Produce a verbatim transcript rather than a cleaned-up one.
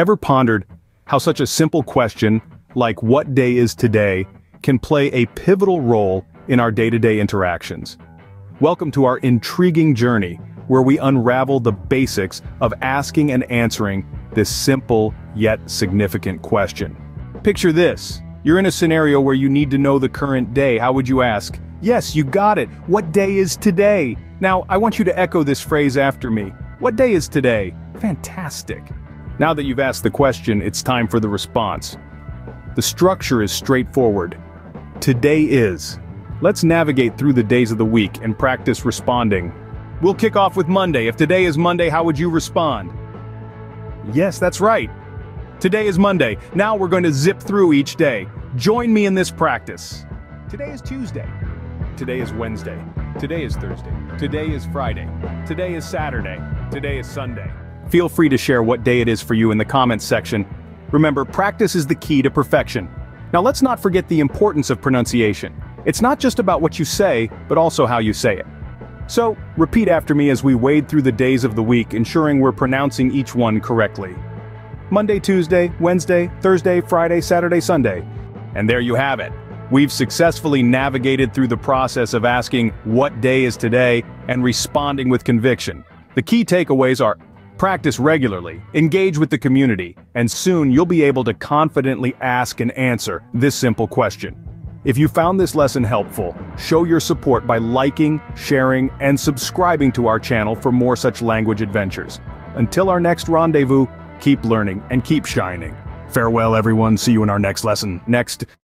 Ever pondered how such a simple question, like what day is today, can play a pivotal role in our day-to-day interactions? Welcome to our intriguing journey, where we unravel the basics of asking and answering this simple yet significant question. Picture this. You're in a scenario where you need to know the current day. How would you ask? Yes, you got it. What day is today? Now, I want you to echo this phrase after me. What day is today? Fantastic. Now that you've asked the question, it's time for the response. The structure is straightforward. Today is. Let's navigate through the days of the week and practice responding. We'll kick off with Monday. If today is Monday, how would you respond? Yes, that's right. Today is Monday. Now we're going to zip through each day. Join me in this practice. Today is Tuesday. Today is Wednesday. Today is Thursday. Today is Friday. Today is Saturday. Today is Sunday. Feel free to share what day it is for you in the comments section. Remember, practice is the key to perfection. Now let's not forget the importance of pronunciation. It's not just about what you say, but also how you say it. So, repeat after me as we wade through the days of the week, ensuring we're pronouncing each one correctly. Monday, Tuesday, Wednesday, Thursday, Friday, Saturday, Sunday. And there you have it. We've successfully navigated through the process of asking what day is today and responding with conviction. The key takeaways are: practice regularly, engage with the community, and soon you'll be able to confidently ask and answer this simple question. If you found this lesson helpful, show your support by liking, sharing, and subscribing to our channel for more such language adventures. Until our next rendezvous, keep learning and keep shining. Farewell, everyone. See you in our next lesson. Next.